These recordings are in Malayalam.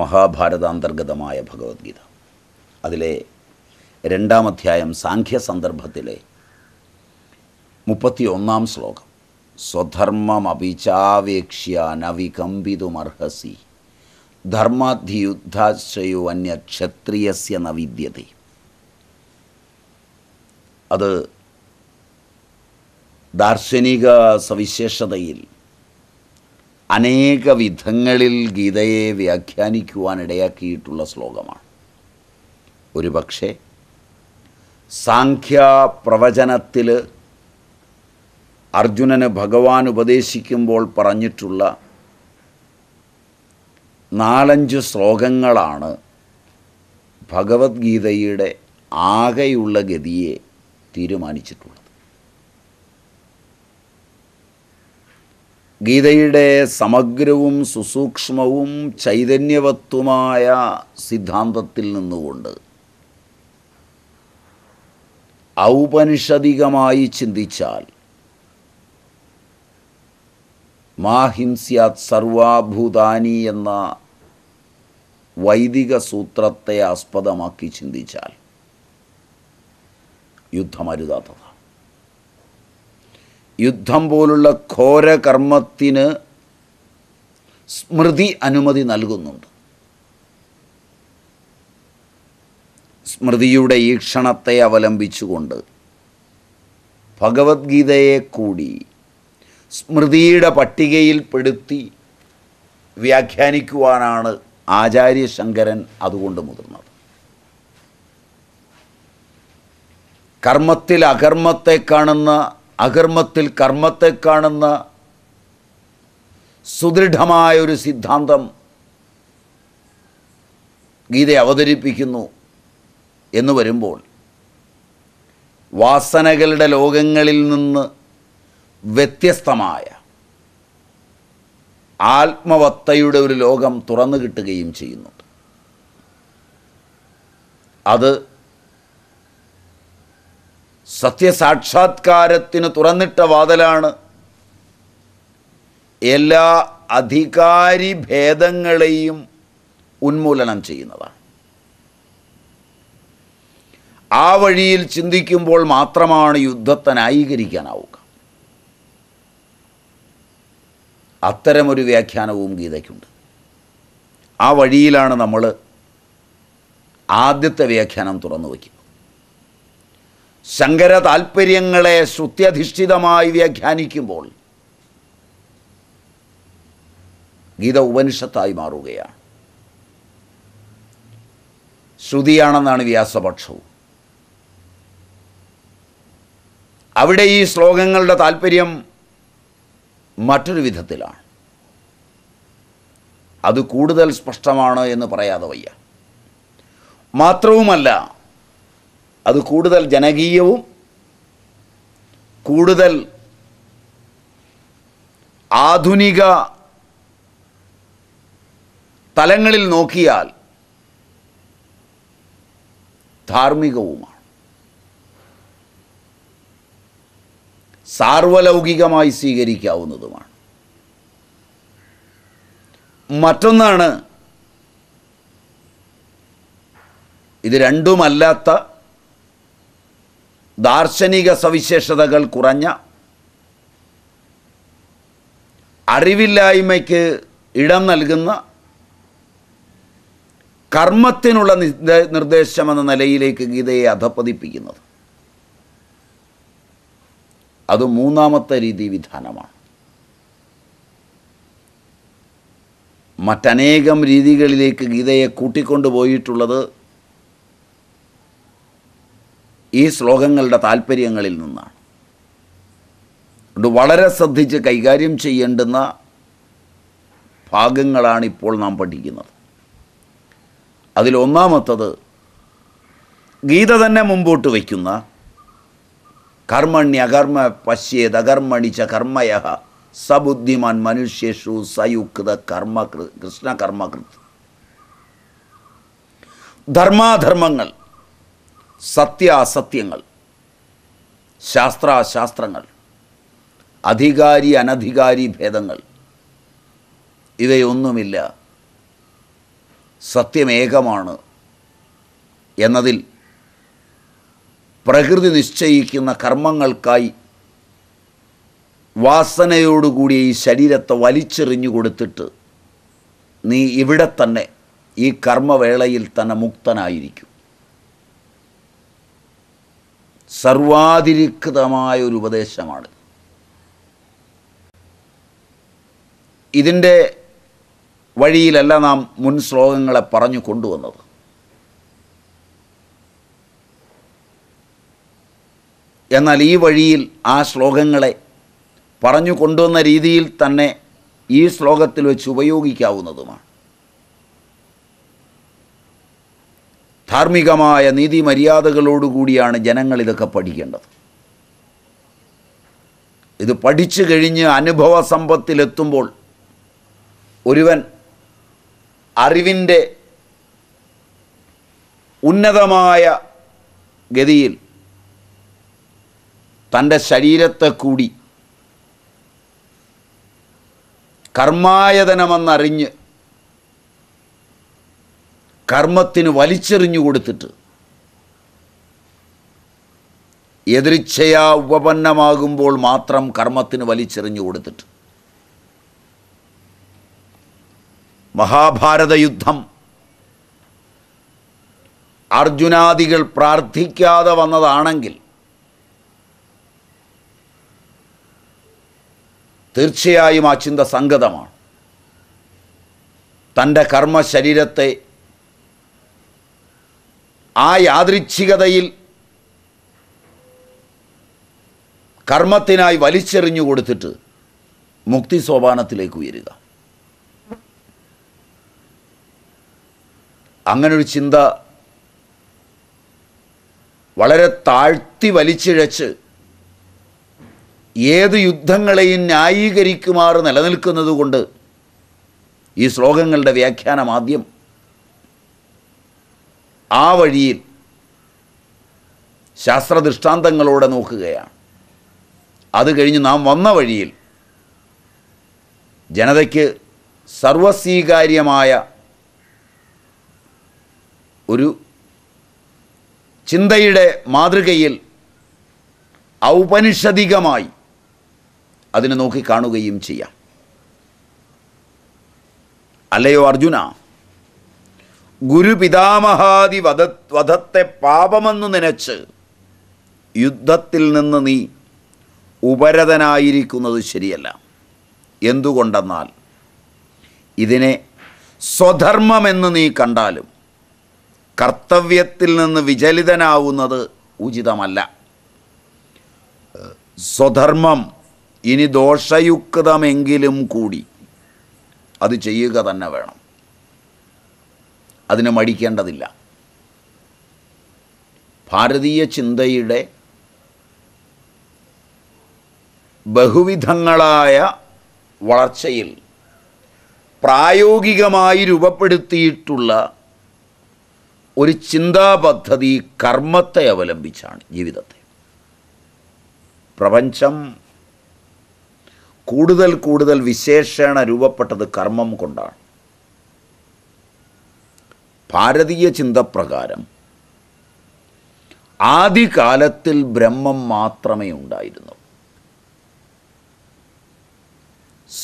മഹാഭാരത അന്തർഗതമായ ഭഗവത്ഗീത അതിലെ രണ്ടാമധ്യായം സാഖ്യ സന്ദർഭത്തിലെ 31ാം ശ്ലോകം സ്വധർമ്മമപിചാവേക്ഷ്യ നവികമ്പിതുമർഹസി ധർമാദ്ധിയുദ്ധാശ്രയോ അന്യക്ഷത്രിയസ്യ ന വിദ്യതേ. അത് ദാർശനിക സവിശേഷതയിൽ അനേക വിധങ്ങളിൽ ഗീതയെ വ്യാഖ്യാനിക്കുവാനിടയാക്കിയിട്ടുള്ള ശ്ലോകമാണ്. ഒരു പക്ഷേ സാഖ്യ പ്രവചനത്തിൽ അർജുനന് ഭഗവാൻ ഉപദേശിക്കുമ്പോൾ പറഞ്ഞിട്ടുള്ള 4-5 ശ്ലോകങ്ങളാണ് ഭഗവത്ഗീതയുടെ ആകെയുള്ള ഗതിയെ തീരുമാനിച്ചിട്ടുള്ളത്. ഗീതയുടെ സമഗ്രവും സുസൂക്ഷ്മവും ചൈതന്യവത്വമായ സിദ്ധാന്തത്തിൽ നിന്നുകൊണ്ട് ഔപനിഷദികമായി ചിന്തിച്ചാൽ മാഹിംസ്യാത് സർവാഭൂതാനി എന്ന വൈദിക സൂത്രത്തെ ആസ്പദമാക്കി ചിന്തിച്ചാൽ യുദ്ധമരുതാത്തതാണ്. യുദ്ധം പോലുള്ള ഘോരകർമ്മത്തിന് സ്മൃതി അനുമതി നൽകുന്നുണ്ട്. സ്മൃതിയുടെ ഈക്ഷണത്തെ അവലംബിച്ചുകൊണ്ട് ഭഗവത്ഗീതയെ കൂടി സ്മൃതിയുടെ പട്ടികയിൽപ്പെടുത്തി വ്യാഖ്യാനിക്കുവാനാണ് ആചാര്യശങ്കരൻ അതുകൊണ്ട് മുതിർന്നത്. കർമ്മത്തിൽ അകർമ്മത്തെ കാണുന്ന, അകർമ്മത്തിൽ കർമ്മത്തെ കാണുന്ന സുദൃഢമായൊരു സിദ്ധാന്തം ഗീത അവതരിപ്പിക്കുന്നു എന്ന് വരുമ്പോൾ വാസനകളുടെ ലോകങ്ങളിൽ നിന്ന് വ്യത്യസ്തമായ ആത്മവത്തയുടെ ഒരു ലോകം തുറന്നു കിട്ടുകയും ചെയ്യുന്നുണ്ട്. അത് സത്യസാക്ഷാത്കാരത്തിന് തുറന്നിട്ട വാതിലാണ്. എല്ലാ അധികാരി ഭേദങ്ങളെയും ഉന്മൂലനം ചെയ്യുന്നതാണ്. ആ വഴിയിൽ ചിന്തിക്കുമ്പോൾ മാത്രമാണ് യുദ്ധത്തെ ന്യായീകരിക്കാനാവുക. അത്തരമൊരു വ്യാഖ്യാനവും ഗീതയ്ക്കുണ്ട്. ആ വഴിയിലാണ് നമ്മൾ ആദ്യത്തെ വ്യാഖ്യാനം തുറന്നു വയ്ക്കുന്നത്. ശങ്കര താൽപ്പര്യങ്ങളെ ശ്രുത്യധിഷ്ഠിതമായി വ്യാഖ്യാനിക്കുമ്പോൾ ഗീത ഉപനിഷത്തായി മാറുകയാണ്. ശ്രുതിയാണെന്നാണ് വ്യാസപക്ഷവും. അവിടെ ഈ ശ്ലോകങ്ങളുടെ താൽപ്പര്യം മറ്റൊരു വിധത്തിലാണ്. അത് കൂടുതൽ സ്പഷ്ടമാണ് എന്ന് പറയാതെ വയ്യ. മാത്രവുമല്ല, അത് കൂടുതൽ ജനകീയവും കൂടുതൽ ആധുനിക തലങ്ങളിൽ നോക്കിയാൽ ധാർമ്മികവുമാണ്. സാർവലൗകികമായി സ്വീകരിക്കാവുന്നതുമാണ്. മറ്റൊന്നാണ് ഇത് രണ്ടുമല്ലാത്ത ദാർശനിക സവിശേഷതകൾ കുറഞ്ഞ, അറിവില്ലായ്മയ്ക്ക് ഇടം നൽകുന്ന, കർമ്മത്തിനുള്ള നിർദ്ദേശമെന്ന നിലയിലേക്ക് ഗീതയെ അധപ്പതിപ്പിക്കുന്നത്. അത് മൂന്നാമത്തെ രീതി വിധാനമാണ്. മറ്റനേകം രീതികളിലേക്ക് ഗീതയെ കൂട്ടിക്കൊണ്ടുപോയിട്ടുള്ളത് ഈ ശ്ലോകങ്ങളുടെ താൽപ്പര്യങ്ങളിൽ നിന്നാണ്. അതുകൊണ്ട് വളരെ ശ്രദ്ധിച്ച് കൈകാര്യം ചെയ്യേണ്ടുന്ന ഭാഗങ്ങളാണിപ്പോൾ നാം പഠിക്കുന്നത്. അതിലൊന്നാമത്തത് ഗീത തന്നെ മുമ്പോട്ട് വയ്ക്കുന്ന കർമ്മണ്യകർമ്മ പശ്യേത് അകർമ്മണി ച കർമ്മയ സബുദ്ധിമാൻ മനുഷ്യേഷു സയുക്ത കർമ്മ കൃഷ്ണ കർമ്മകൃത്. ധർമാധർമ്മങ്ങൾ, സത്യാസത്യങ്ങൾ, ശാസ്ത്രാശാസ്ത്രങ്ങൾ, അധികാരി അനധികാരി ഭേദങ്ങൾ, ഇവയൊന്നുമില്ല സത്യമേകമാണ് എന്നതിൽ പ്രകൃതി നിശ്ചയിക്കുന്ന കർമ്മങ്ങൾക്കായി വാസനയോടുകൂടി ഈ ശരീരത്തെ വലിച്ചെറിഞ്ഞു കൊടുത്തിട്ട് നീ ഇവിടെ തന്നെ ഈ കർമ്മവേളയിൽ തന്നെ മുക്തനായിരിക്കും. സർവാതിരിക്തമായൊരു ഉപദേശമാണ്. ഇതിൻ്റെ വഴിയിലല്ല നാം മുൻ ശ്ലോകങ്ങളെ പറഞ്ഞു കൊണ്ടുവന്നത്. എന്നാൽ ഈ വഴിയിൽ ആ ശ്ലോകങ്ങളെ പറഞ്ഞു കൊണ്ടുവന്ന രീതിയിൽ തന്നെ ഈ ശ്ലോകത്തിൽ വെച്ച് ഉപയോഗിക്കാവുന്നതുമാണ്. ധാർമ്മികമായ നീതി മര്യാദകളോടുകൂടിയാണ് ജനങ്ങൾ ഇതൊക്കെ പഠിക്കേണ്ടത്. ഇത് പഠിച്ചു കഴിഞ്ഞ് അനുഭവ സമ്പത്തിലെത്തുമ്പോൾ ഒരുവൻ അറിവിൻ്റെ ഉന്നതമായ ഗതിയിൽ തൻ്റെ ശരീരത്തെ കൂടി കർമായതനമെന്നറിഞ്ഞ് കർമ്മത്തിന് വലിച്ചെറിഞ്ഞു കൊടുത്തിട്ട് എതിർച്ഛയാ ഉപപന്നമാകുമ്പോൾ മാത്രം കർമ്മത്തിന് വലിച്ചെറിഞ്ഞു കൊടുത്തിട്ട് മഹാഭാരത യുദ്ധം അർജുനാദികൾ പ്രാർത്ഥിക്കാതെ വന്നതാണെങ്കിൽ തീർച്ചയായും ആ ചിന്ത സംഗതമാണ്. തൻ്റെ കർമ്മശരീരത്തെ ആ യാദൃച്ഛികതയിൽ കർമ്മത്തിനായി വലിച്ചെറിഞ്ഞു കൊടുത്തിട്ട് മുക്തി സോപാനത്തിലേക്ക് ഉയരുക. അങ്ങനൊരു ചിന്ത വളരെ താഴ്ത്തി വലിച്ചിഴച്ച് ഏത് യുദ്ധങ്ങളെയും ന്യായീകരിക്കുമാറ് നിലനിൽക്കുന്നത് കൊണ്ട് ഈ ശ്ലോകങ്ങളുടെ വ്യാഖ്യാനം ആദ്യം ആ വഴിയിൽ ശാസ്ത്രദൃഷ്ടാന്തങ്ങളോടെ നോക്കുകയാണ്. അത് കഴിഞ്ഞ് നാം വന്ന വഴിയിൽ ജനതയ്ക്ക് സർവസ്വീകാര്യമായ ഒരു ചിന്തയുടെ മാതൃകയിൽ ഔപനിഷദികമായി അതിനെ നോക്കിക്കാണുകയും ചെയ്യാം. അല്ലയോ അർജുന, ഗുരുപിതാമഹാദി വധത്തെ പാപമെന്ന് നനച്ച് യുദ്ധത്തിൽ നിന്ന് നീ ഉപരതനായിരിക്കുന്നത് ശരിയല്ല. എന്തുകൊണ്ടെന്നാൽ ഇതിനെ സ്വധർമ്മമെന്ന് നീ കണ്ടാലും കർത്തവ്യത്തിൽ നിന്ന് വിചലിതനാവുന്നത് ഉചിതമല്ല. സ്വധർമ്മം ഇനി ദോഷയുക്തമെങ്കിലും കൂടി അത് ചെയ്യുക തന്നെ വേണം. അതിനെ മടിക്കേണ്ടതില്ല. ഭാരതീയ ചിന്തയുടെ ബഹുവിധങ്ങളായ വളർച്ചയിൽ പ്രായോഗികമായി രൂപപ്പെടുത്തിയിട്ടുള്ള ഒരു ചിന്താപദ്ധതി കർമ്മത്തെ അവലംബിച്ചാണ് ജീവിതത്തെ. പ്രപഞ്ചം കൂടുതൽ കൂടുതൽ വിശേഷണ രൂപപ്പെട്ടത് കർമ്മം കൊണ്ടാണ്. ഭാരതീയ ചിന്തപ്രകാരം ആദികാലത്തിൽ ബ്രഹ്മം മാത്രമേ ഉണ്ടായിരുന്നു.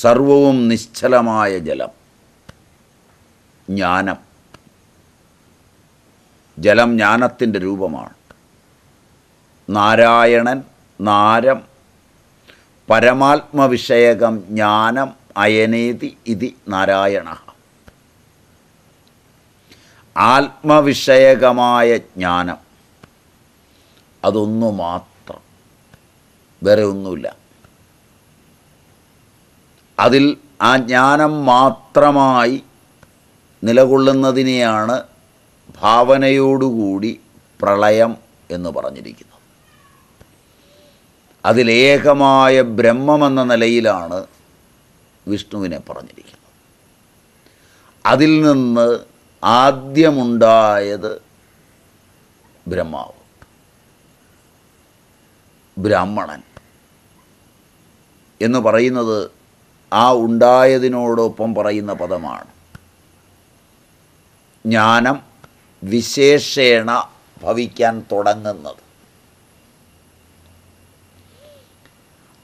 സർവവും നിശ്ചലമായ ജലം, ജ്ഞാനം. ജലം ജ്ഞാനത്തിൻ്റെ രൂപമാണ്. നാരായണൻ, നാരം, പരമാത്മവിഷയകം ജ്ഞാനം അയനേതി ഇതി നാരായണ. ആത്മവിഷയകമായ ജ്ഞാനം അതൊന്നു മാത്രം, വേറെ ഒന്നുമില്ല. അതിൽ ആ ജ്ഞാനം മാത്രമായി നിലകൊള്ളുന്നതിനെയാണ് ഭാവനയോടുകൂടി പ്രളയം എന്ന് പറഞ്ഞിരിക്കുന്നത്. അതിലേകമായ ബ്രഹ്മമെന്ന നിലയിലാണ് വിഷ്ണുവിനെ പറഞ്ഞിരിക്കുന്നത്. അതിൽ നിന്ന് ആദ്യമുണ്ടായത് ബ്രഹ്മാവ്, ബ്രാഹ്മണൻ എന്ന് പറയുന്നത് ആ ഉണ്ടായതിനോടൊപ്പം പറയുന്ന പദമാണ്. Jnanam Visheshena Bhavikyan Todanganad.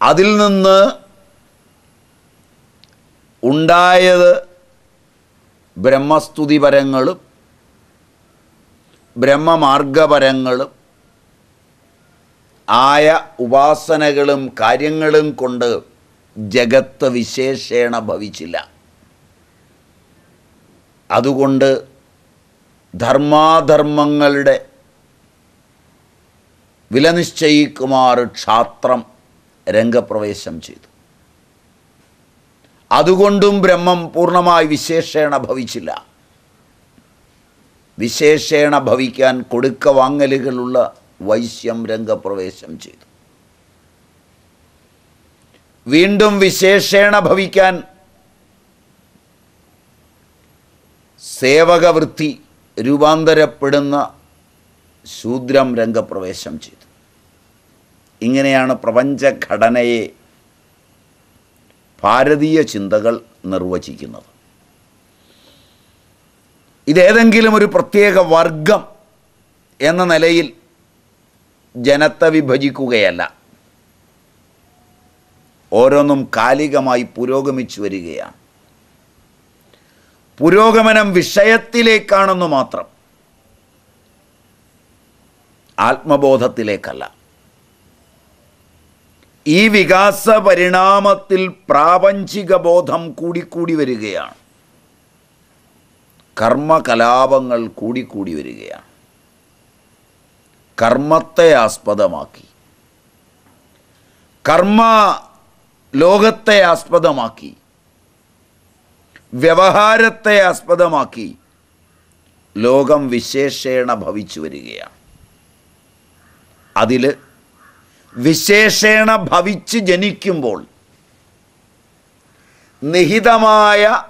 Adil Nunna Undayad Brahmastudi Varangalup Brahma Marga Varangalup Aya Uvasanagalam Karyangalam Konda Jagatta Visheshena Bhavichila. Adukonda Dharma Dharmangalde Vilanishchayi Kumar Kshatram Renga Pravesham Chidu. Adugondum Brahmam Purnamai Visheshena Bhavichila. Visheshena Bhavikyan Kodukka Vangaligalulla Vaishyam Renga Pravesham Chidu. Vindum Visheshena Bhavikyan Sevaka Vritti Rubandarapadana Sudram Renga Pravesham Chidu. Ingeneyana Prapancha Ghadanaye Bharatiya Chintakal Nirvachikkunnathu. Ithu ethenkilum oru pratyeka vargam enna nilayil janathe vibhajikkukayalla. Oronum kaligamayi purogamichu varikayanu. Purogamanam vishayathilekkanennu matram. Atmabodhathilekkalla. E Vigasa Parinamatil Prabanchika Bodham Kudi Kudi Virigaya Karma Kalabangal Kudi Kudi Virigaya Karmate Aspadamaki Karma Logate Aspadamaki Vavaharate Aspadamaki Logam Visheshena Bhavichu Virigaya Adile Visheshena Bhavichi Jenikkimbol Nihidamaya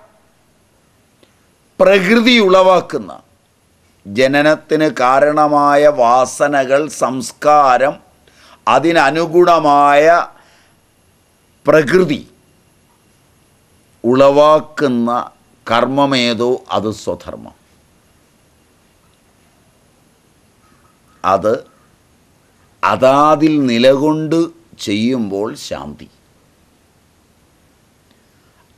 Prakriti Ulavakkunna Jananathinu Karanamaya Vasanagal Samskaram Adinu Anugunamaya Prakriti Ulavakkunna Karma Medo Adu Swadharma Adu Adadil Nilagundu Cheyumbol Shanti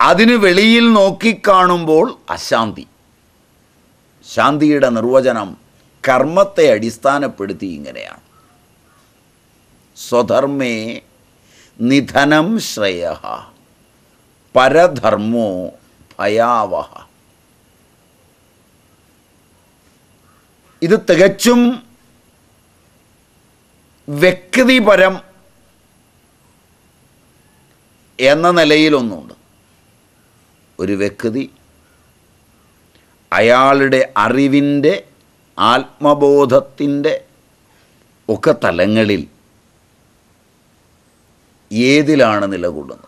Adinu Veliyil Noki Kanumbol Ashanti Shantiyude Nirvajanam Karmathe Adisthanappeduthi Ingeneyanu Swadharme Nidhanam Shreyaha Paradharmo Bhayavaha. Idu Tagachum Vekadi Param Yana Nalayilonund Uri Vekadi Ayalde Arivinde Alma Bodhatinde Okatalangalil Yedilana Nilagudan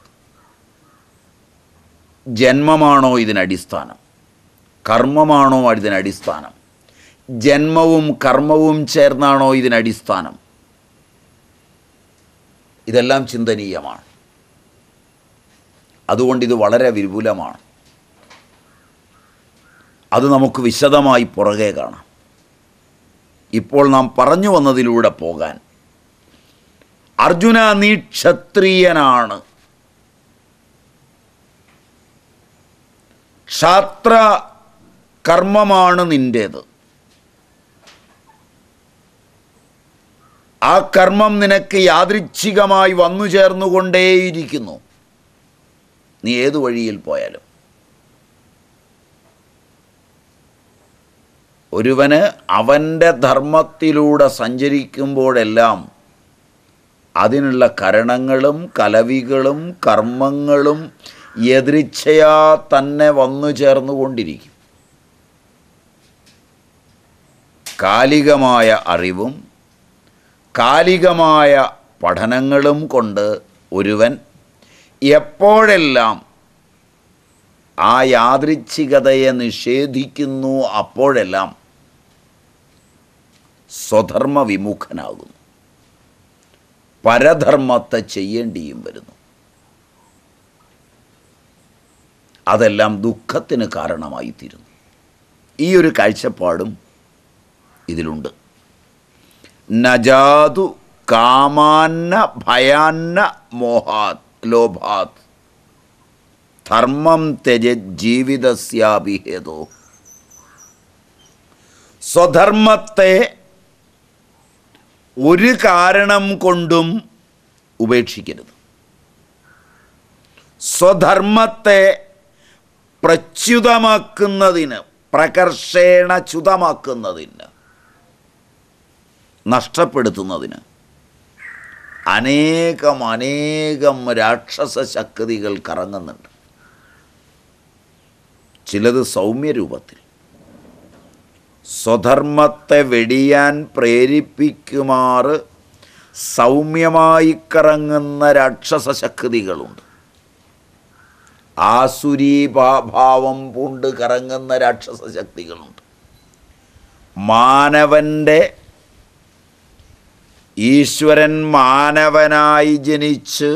Janma Mano is an Adistana Karma Mano is an Adistana Janmavum Karmavum Chernano is an Adistana. ഇതെല്ലാം ചിന്തനീയമാണ്. അതുകൊണ്ട് ഇത് വളരെ വിപുലമാണ്. അത് നമുക്ക് വിശദമായി പുറകെ കാണാം. ഇപ്പോൾ നാം പറഞ്ഞു വന്നതിലൂടെ പോകാൻ അർജുന നീ ക്ഷത്രിയനാണ്. ക്ഷാത്ര കർമ്മമാണ് നിന്റേത്. ആ കർമ്മം നിനക്ക് യാദൃച്ഛികമായി വന്നു ചേർന്നുകൊണ്ടേയിരിക്കുന്നു. നീ ഏതു വഴിയിൽ പോയാലും ഒരുവനെ അവന്റെ ധർമ്മത്തിലൂടെ സഞ്ചരിക്കുമ്പോഴെല്ലാം അതിനുള്ള കാരണങ്ങളും കലവികളും കർമ്മങ്ങളും യാദൃച്ഛയാ തന്നെ വന്നു ചേർന്നുകൊണ്ടിരിക്കും. കാലികമായ അറിവും Kaligamaaya Padhanangalum Konda Uruvan Epodelam Ayadrichikadayan Shedikinu Apodelam Sodharma Vimukanagum Paradharmata Cheyendi Imberno Adelam Dukatina Karanamaitir ഈ ഒരു കാഴ്ചപ്പാടും ഇതിലുണ്ട്. നജാതു കാമാന്ന ഭയാന്ന മോഹാത് ലോഭാത് ധർമ്മം ത്യജത് ജീവിതസ്യാഭിഹേതോ. സ്വധർമ്മത്തെ ഒരു കാരണം കൊണ്ടും ഉപേക്ഷിക്കരുത്. സ്വധർമ്മത്തെ പ്രച്യുതമാക്കുന്നതിന്, പ്രകർഷേണ ച്യുതമാക്കുന്നതിന്, നഷ്ടപ്പെടുത്തുന്നതിന് അനേകം അനേകം രാക്ഷസ ശക്തികൾ കറങ്ങുന്നുണ്ട്. ചിലത് സൗമ്യരൂപത്തിൽ സ്വധർമ്മത്തെ വെടിയാൻ പ്രേരിപ്പിക്കുമാറ് സൗമ്യമായി കറങ്ങുന്ന രാക്ഷസ ശക്തികളുണ്ട്. ആസുരീഭാവം പൂണ്ട് കറങ്ങുന്ന രാക്ഷസ ശക്തികളുണ്ട്. മാനവൻ്റെ, ഈശ്വരൻ മാനവനായി ജനിച്ച്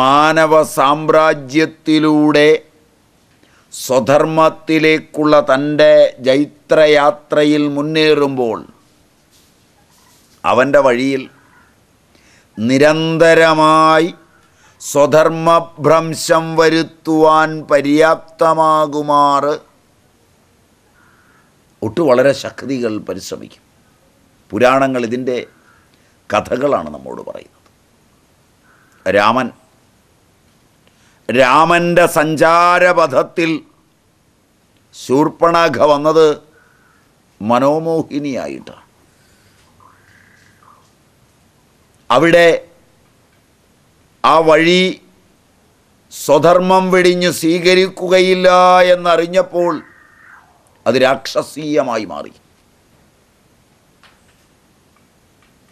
മാനവ സാമ്രാജ്യത്തിലൂടെ സ്വധർമ്മത്തിലേക്കുള്ള തൻ്റെ ജൈത്രയാത്രയിൽ മുന്നേറുമ്പോൾ അവൻ്റെ വഴിയിൽ നിരന്തരമായി സ്വധർമ്മഭ്രംശം വരുത്തുവാൻ പര്യാപ്തമാകുമാറ് ഒട്ടു വളരെ ശക്തികൾ പരിശ്രമിക്കും. പുരാണങ്ങൾ ഇതിൻ്റെ കഥകളാണ് നമ്മോട് പറയുന്നത്. രാമൻ്റെ സഞ്ചാരപഥത്തിൽ ശൂർപ്പണഖ വന്നത് മനോമോഹിനിയായിട്ടാണ്. അവിടെ ആ വഴി സ്വധർമ്മം വെടിഞ്ഞ് സ്വീകരിക്കുകയില്ല എന്നറിഞ്ഞപ്പോൾ അത് രാക്ഷസീയമായി മാറി.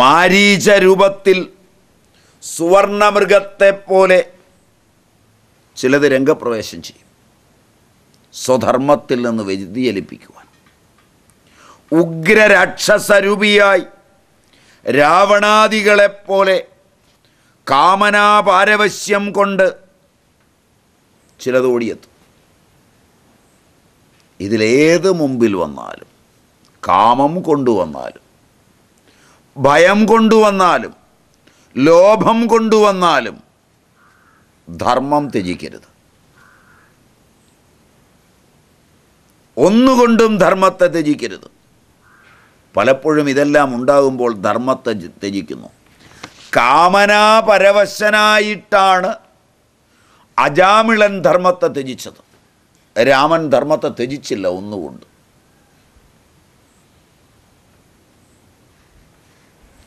മാരീച രൂപത്തിൽ സുവർണമൃഗത്തെപ്പോലെ ചിലത് രംഗപ്രവേശം ചെയ്യും, സ്വധർമ്മത്തിൽ നിന്ന് വ്യതിചലിപ്പിക്കുവാൻ. ഉഗ്രരാക്ഷസരൂപിയായി രാവണാദികളെപ്പോലെ കാമനാപാരവശ്യം കൊണ്ട് ചിലത് ഓടിയെത്തും. ഇതിലേത് മുമ്പിൽ വന്നാലും, കാമം കൊണ്ടുവന്നാലും, ഭയം കൊണ്ടുവന്നാലും, ലോഭം കൊണ്ടുവന്നാലും ധർമ്മം ത്യജിക്കരുത്. ഒന്നുകൊണ്ടും ധർമ്മത്തെ ത്യജിക്കരുത്. പലപ്പോഴും ഇതെല്ലാം ഉണ്ടാകുമ്പോൾ ധർമ്മത്തെ ത്യജിക്കുന്നു. കാമനാപരവശനായിട്ടാണ് അജാമിളൻ ധർമ്മത്തെ ത്യജിച്ചത്. രാമൻ ധർമ്മത്തെ ത്യജിച്ചില്ല ഒന്നുകൊണ്ട്.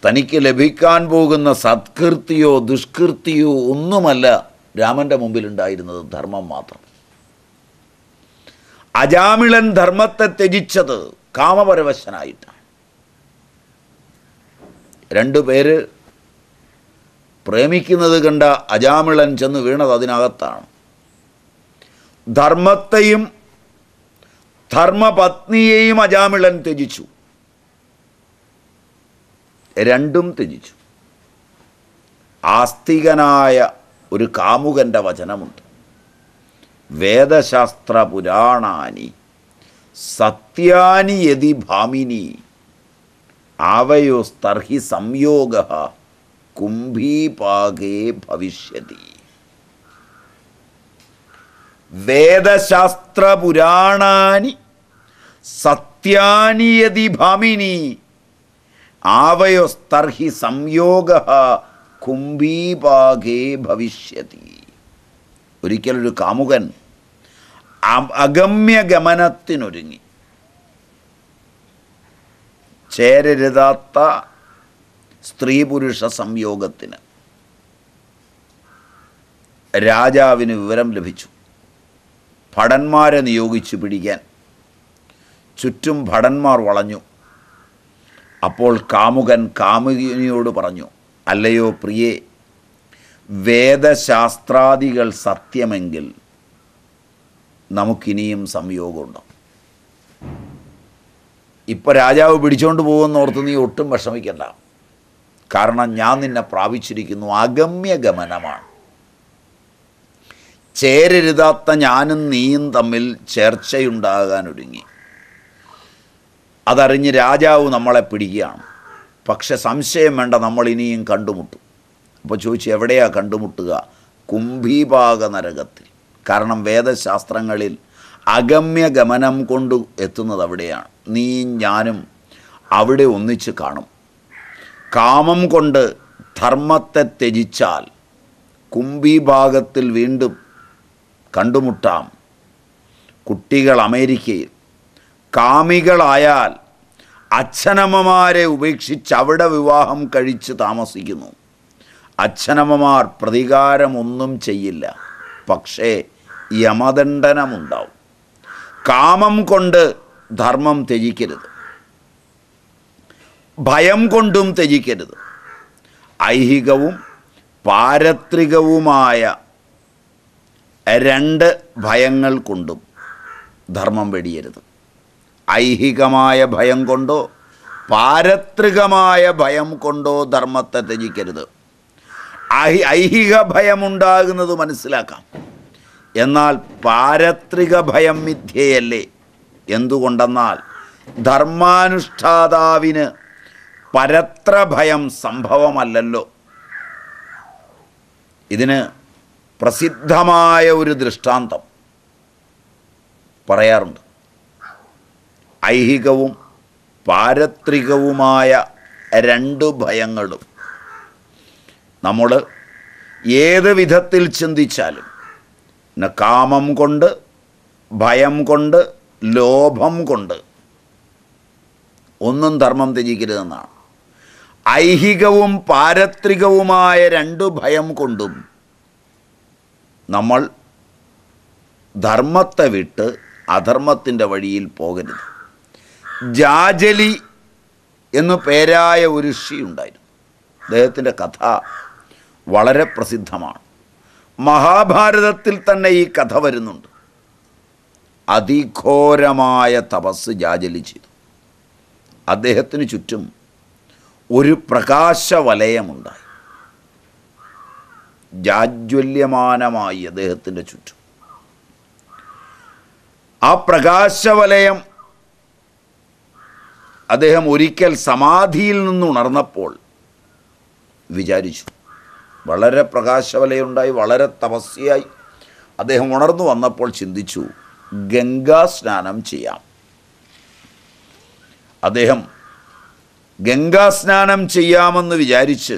തനിക്ക് ലഭിക്കാൻ പോകുന്ന സത്കീർത്തിയോ ദുഷ്കീർത്തിയോ ഒന്നുമല്ല രാമൻ്റെ മുമ്പിലുണ്ടായിരുന്നത്, ധർമ്മം മാത്രം. അജാമിളൻ ധർമ്മത്തെ ത്യജിച്ചത് കാമപരവശനായിട്ടാണ്. രണ്ടുപേര് പ്രേമിക്കുന്നത് കണ്ട അജാമിളൻ ചെന്ന് വീണത് അതിനകത്താണ്. ധർമ്മത്തെയും ധർമ്മപത്നിയെയും അജാമിളൻ ത്യജിച്ചു, രണ്ടും ത്യജിച്ചു. ആസ്തികനായ ഒരു കാമുകൻ്റെ വചനമുണ്ട്, വേദശാസ്ത്ര പുരാണാനി സത്യാനി യതി ഭാമിനി ആവയോസ്തർഹി സംയോഗ കുംഭീപാകേ ഭവിഷ്യതി. വേദശാസ്ത്ര പുരാണാനി സത്യാനി യതി ഭാമിനി ആവയോസ്തർഹി സംയോഗ കുംഭീപാകേ ഭവിഷ്യതി. ഒരിക്കലൊരു കാമുകൻ അഗമ്യഗമനത്തിനൊരുങ്ങി. ചേരരുതാത്ത സ്ത്രീ പുരുഷ സംയോഗത്തിന് രാജാവിന് വിവരം ലഭിച്ചു. ഭടന്മാരെ നിയോഗിച്ചു പിടിക്കാൻ. ചുറ്റും ഭടന്മാർ വളഞ്ഞു. അപ്പോൾ കാമുകൻ കാമുകിനിയോട് പറഞ്ഞു, അല്ലയോ പ്രിയേ, വേദശാസ്ത്രാദികൾ സത്യമെങ്കിൽ നമുക്കിനിയും സംയോഗമുണ്ടോ? ഇപ്പോൾ രാജാവ് പിടിച്ചുകൊണ്ട് പോകുമെന്നോർത്ത് നീ ഒട്ടും വിഷമിക്കണ്ട. കാരണം ഞാൻ നിന്നെ പ്രാപിച്ചിരിക്കുന്നു. അഗമ്യഗമനമാണ്. ചേരരുതാത്ത ഞാനും നീയും തമ്മിൽ ചേർച്ചയുണ്ടാകാനൊരുങ്ങി. അതറിഞ്ഞ് രാജാവ് നമ്മളെ പിടിക്കുകയാണ്. പക്ഷെ സംശയം വേണ്ട, നമ്മൾ ഇനിയും കണ്ടുമുട്ടും. അപ്പോൾ ചോദിച്ചു, എവിടെയാണ് കണ്ടുമുട്ടുക? കുംഭീപാക നരകത്തിൽ. കാരണം വേദശാസ്ത്രങ്ങളിൽ അഗമ്യഗമനം കൊണ്ട് എത്തുന്നത് അവിടെയാണ്. നീയും ഞാനും അവിടെ ഒന്നിച്ച് കാണും. കാമം കൊണ്ട് ധർമ്മത്തെ ത്യജിച്ചാൽ കുംഭീഭാഗത്തിൽ വീണ്ടും കണ്ടുമുട്ടാം. കുട്ടികൾ അമേരിക്കയിൽ കാമികളായാൽ അച്ഛനമ്മമാരെ ഉപേക്ഷിച്ച് അവിടെ വിവാഹം കഴിച്ച് താമസിക്കുന്നു. അച്ഛനമ്മമാർ പ്രതികാരമൊന്നും ചെയ്യില്ല, പക്ഷേ യമദണ്ഡനമുണ്ടാവും. കാമം കൊണ്ട് ധർമ്മം ത്യജിക്കരുത്, ഭയം കൊണ്ടും ത്യജിക്കരുത്. ഐഹികവും പാരത്രികവുമായ രണ്ട് ഭയങ്ങൾ കൊണ്ടും ധർമ്മം വെടിയരുത്. ഐഹികമായ ഭയം കൊണ്ടോ പാരത്രികമായ ഭയം കൊണ്ടോ ധർമ്മത്തെ ത്യജിക്കരുത്. ഐഹിക ഭയമുണ്ടാകുന്നത് മനസ്സിലാക്കാം, എന്നാൽ പാരത്രിക ഭയം മിഥ്യയല്ലേ? എന്തുകൊണ്ടെന്നാൽ ധർമാനുഷ്ഠാതാവിന് പരത്ര ഭയം സംഭവമല്ലല്ലോ. ഇതിന് പ്രസിദ്ധമായ ഒരു ദൃഷ്ടാന്തം പറയാറുണ്ട്. ഐഹികവും പാരത്രികവുമായ രണ്ട് ഭയങ്ങളും നമ്മൾ ഏത് വിധത്തിൽ ചിന്തിച്ചാലും, കാമം കൊണ്ട്, ഭയം കൊണ്ട്, ലോഭം കൊണ്ട് ഒന്നും ധർമ്മം ത്യജിക്കരുതെന്നാണ്. ഐഹികവും പാരത്രികവുമായ രണ്ട് ഭയം കൊണ്ടും നമ്മൾ ധർമ്മത്തെ വിട്ട് അധർമ്മത്തിൻ്റെ വഴിയിൽ പോകരുത്. ജാജലി എന്നു പേരായ ഒരു ഋഷി ഉണ്ടായിരുന്നു. അദ്ദേഹത്തിൻ്റെ കഥ വളരെ പ്രസിദ്ധമാണ്. മഹാഭാരതത്തിൽ തന്നെ ഈ കഥ വരുന്നുണ്ട്. അതിഘോരമായ തപസ് ജാജലി ചെയ്തു. അദ്ദേഹത്തിന് ചുറ്റും ഒരു പ്രകാശവലയമുണ്ടായി, ജാജ്വല്യമാനമായി അദ്ദേഹത്തിൻ്റെ ചുറ്റും. ആ പ്രകാശവലയം അദ്ദേഹം ഒരിക്കൽ സമാധിയിൽ നിന്ന് ഉണർന്നപ്പോൾ വിചാരിച്ചു. വളരെ പ്രകാശവലയുണ്ടായി, വളരെ തപസ്യായി അദ്ദേഹം ഉണർന്നു വന്നപ്പോൾ ചിന്തിച്ചു, ഗംഗാ സ്നാനം ചെയ്യാം. അദ്ദേഹം ഗംഗാസ്നാനം ചെയ്യാമെന്ന് വിചാരിച്ച്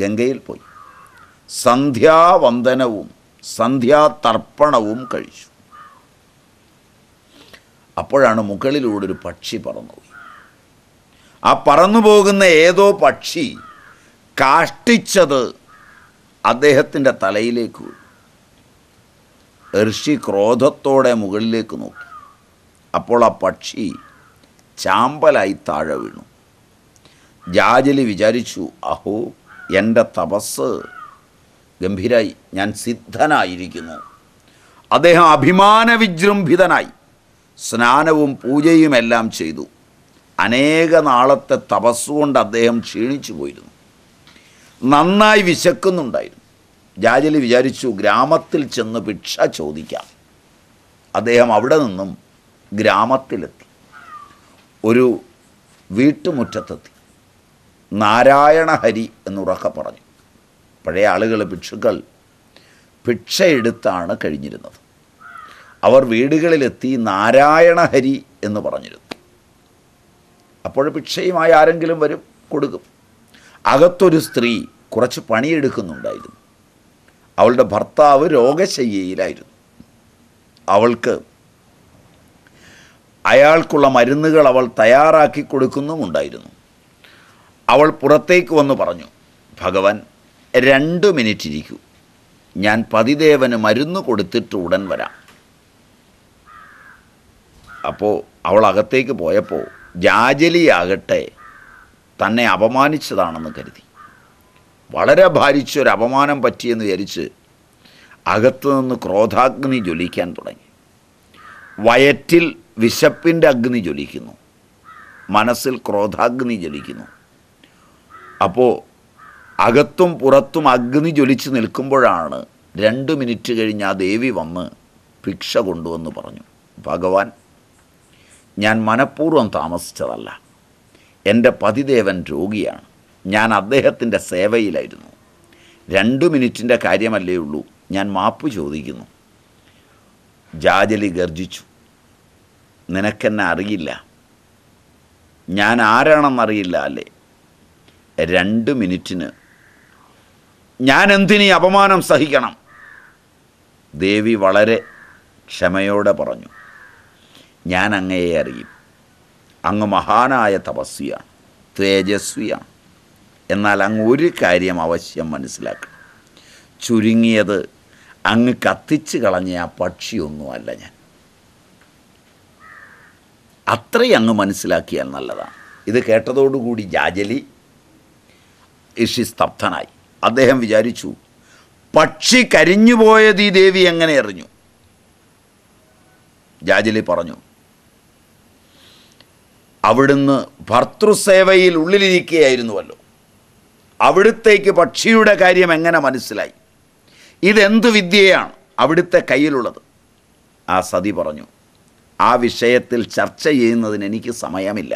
ഗംഗയിൽ പോയി സന്ധ്യാവന്ദനവും സന്ധ്യാതർപ്പണവും കഴിച്ചു. അപ്പോഴാണ് മുകളിലൂടെ ഒരു പക്ഷി പറന്നുപോയി. ആ പറന്നു പോകുന്ന ഏതോ പക്ഷി കാഷ്ടിച്ചത് അദ്ദേഹത്തിൻ്റെ തലയിലേക്ക് വീണു. ഋഷി ക്രോധത്തോടെ മുകളിലേക്ക് നോക്കി. അപ്പോൾ ആ പക്ഷി ചാമ്പലായി താഴെ വീണു. ജാജലി വിചാരിച്ചു, അഹോ, എൻ്റെ തപസ് ഗംഭീരായി, ഞാൻ സിദ്ധനായിരിക്കുന്നു. അദ്ദേഹം അഭിമാന വിജൃംഭിതനായി സ്നാനവും പൂജയുമെല്ലാം ചെയ്തു. അനേക നാളത്തെ തപസ്സുകൊണ്ട് അദ്ദേഹം ക്ഷീണിച്ചു പോയിരുന്നു, നന്നായി വിശക്കുന്നുണ്ടായിരുന്നു. ജാജലി വിചാരിച്ചു, ഗ്രാമത്തിൽ ചെന്ന് ഭിക്ഷ ചോദിക്കാം. അദ്ദേഹം അവിടെ നിന്നും ഗ്രാമത്തിലെത്തി, ഒരു വീട്ടുമുറ്റത്തെത്തി. നാരായണ ഹരി എന്നുറക്കെ പറഞ്ഞു. പഴയ ആളുകൾ, ഭിക്ഷുക്കൾ, ഭിക്ഷയെടുത്താണ് കഴിഞ്ഞിരുന്നത്. അവർ വീടുകളിലെത്തി നാരായണ ഹരി എന്ന് പറഞ്ഞിരുന്നു. അപ്പോൾ ഭിക്ഷയുമായി ആരെങ്കിലും വരും, കൊടുക്കും. അകത്തൊരു സ്ത്രീ കുറച്ച് പണിയെടുക്കുന്നുണ്ടായിരുന്നു. അവളുടെ ഭർത്താവ് രോഗശയ്യയിലായിരുന്നു. അയാൾക്കുള്ള മരുന്നുകൾ അവൾ തയ്യാറാക്കി കൊടുക്കുന്നുമുണ്ടായിരുന്നു. അവൾ പുറത്തേക്ക് വന്ന് പറഞ്ഞു, ഭഗവാൻ, 2 മിനിറ്റ് ഇരിക്കൂ, ഞാൻ പതിദേവന് മരുന്ന് കൊടുത്തിട്ട് ഉടൻ വരാം. അപ്പോൾ അവളകത്തേക്ക് പോയപ്പോൾ ജാജലിയാകട്ടെ തന്നെ അപമാനിച്ചതാണെന്ന് കരുതി. വളരെ ഭാരിച്ചൊരു അപമാനം പറ്റിയെന്ന് വിചാരിച്ച് അകത്തുനിന്ന് ക്രോധാഗ്നി ജ്വലിക്കാൻ തുടങ്ങി. വയറ്റിൽ വിശപ്പിൻ്റെ അഗ്നി ജ്വലിക്കുന്നു, മനസ്സിൽ ക്രോധാഗ്നി ജ്വലിക്കുന്നു. അപ്പോൾ അകത്തും പുറത്തും അഗ്നി ജ്വലിച്ച് നിൽക്കുമ്പോഴാണ് 2 മിനിറ്റ് കഴിഞ്ഞ് ആ ദേവി വന്ന് ഭിക്ഷ കൊണ്ടുവന്ന് പറഞ്ഞു, ഭഗവാൻ, ഞാൻ മനഃപൂർവ്വം താമസിച്ചതല്ല, എൻ്റെ പതിദേവൻ രോഗിയാണ്, ഞാൻ അദ്ദേഹത്തിൻ്റെ സേവയിലായിരുന്നു, 2 മിനിറ്റിൻ്റെ കാര്യമല്ലേ ഉള്ളൂ, ഞാൻ മാപ്പ് ചോദിക്കുന്നു. ജാജലി ഗർജിച്ചു, നിനക്കെന്നെ അറിയില്ല, ഞാൻ ആരാണെന്നറിയില്ല അല്ലേ, 2 മിനിറ്റിന് ഞാൻ എന്തിനീ അപമാനം സഹിക്കണം? ദേവി വളരെ ക്ഷമയോടെ പറഞ്ഞു, ഞാൻ അങ്ങയെ അറിയും, അങ്ങ് മഹാനായ തപസ്വിയാണ്, തേജസ്വിയാണ്, എന്നാൽ അങ്ങ് ഒരു കാര്യം അവശ്യം മനസ്സിലാക്കണം, ചുരുങ്ങിയത് അങ്ങ് കത്തിച്ച് കളഞ്ഞ ആ പക്ഷിയൊന്നുമല്ല ഞാൻ, അത്രയും അങ്ങ് മനസ്സിലാക്കിയാൽ നല്ലതാണ്. ഇത് കേട്ടതോടുകൂടി ജാജലി സ്തബ്ധനായി. അദ്ദേഹം വിചാരിച്ചു, പക്ഷി കരിഞ്ഞുപോയത് ഈ ദേവി എങ്ങനെ അറിഞ്ഞു? ജാജലി പറഞ്ഞു, അവിടുന്ന് ഭർത്തൃസേവയിൽ ഉള്ളിലിരിക്കുകയായിരുന്നുവല്ലോ, അവിടുത്തേക്ക് പക്ഷിയുടെ കാര്യം എങ്ങനെ മനസ്സിലായി? ഇതെന്ത് വിദ്യയാണ് അവിടുത്തെ കയ്യിലുള്ളത്? ആ സതി പറഞ്ഞു, ആ വിഷയത്തിൽ ചർച്ച ചെയ്യുന്നതിന് എനിക്ക് സമയമില്ല,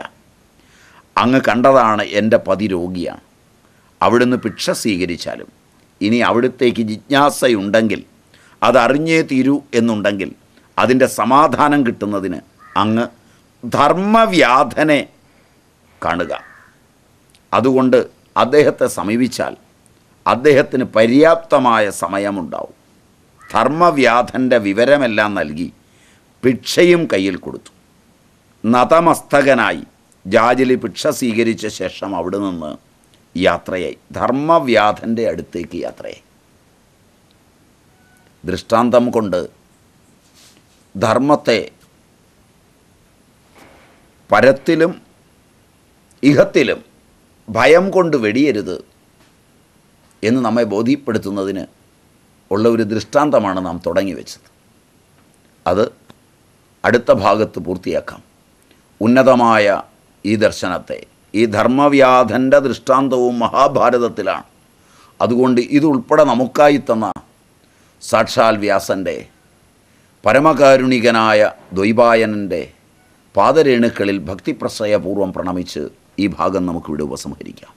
അങ്ങ് കണ്ടതാണ് എൻ്റെ പതി രോഗിയാണ്, അവിടുന്ന് ഭിക്ഷ സ്വീകരിച്ചാലും ഇനി അവിടുത്തേക്ക് ജിജ്ഞാസയുണ്ടെങ്കിൽ അതറിഞ്ഞേ തീരൂ എന്നുണ്ടെങ്കിൽ അതിൻ്റെ സമാധാനം കിട്ടുന്നതിന് അങ്ങ് ധർമ്മവ്യാധനെ കാണുക, അതുകൊണ്ട് അദ്ദേഹത്തെ സമീപിച്ചാൽ അദ്ദേഹത്തിന് പര്യാപ്തമായ സമയമുണ്ടാവും. ധർമ്മവ്യാധൻ്റെ വിവരമെല്ലാം നൽകി ഭിക്ഷയും കയ്യിൽ കൊടുത്തു. നതമസ്തകനായി ജാജലി ഭിക്ഷ സ്വീകരിച്ച ശേഷം അവിടെ നിന്ന് യാത്രയായി, ധർമ്മവ്യാധൻ്റെ അടുത്തേക്ക് യാത്രയായി. ദൃഷ്ടാന്തം കൊണ്ട് ധർമ്മത്തെ പരത്തിലും ഇഹത്തിലും ഭയം കൊണ്ട് വെടിയരുത് എന്ന് നമ്മെ ബോധ്യപ്പെടുത്തുന്നതിന് ഉള്ള ഒരു ദൃഷ്ടാന്തമാണ് നാം തുടങ്ങി വെച്ചത്. അത് അടുത്ത ഭാഗത്ത് പൂർത്തിയാക്കാം. ഉന്നതമായ ഈ ദർശനത്തെ, ഈ ധർമ്മവ്യാധൻ്റെ ദൃഷ്ടാന്തവും മഹാഭാരതത്തിലാണ്. അതുകൊണ്ട് ഇതുൾപ്പെടെ നമുക്കായി തന്ന സാക്ഷാൽ വ്യാസൻ്റെ, പരമകാരുണികനായ ദ്വൈപായനൻ്റെ പാദരേണുക്കളിൽ ഭക്തിപ്രശ്രയപൂർവ്വം പ്രണമിച്ച് ഈ ഭാഗം നമുക്കിവിടെ ഉപസംഹരിക്കാം.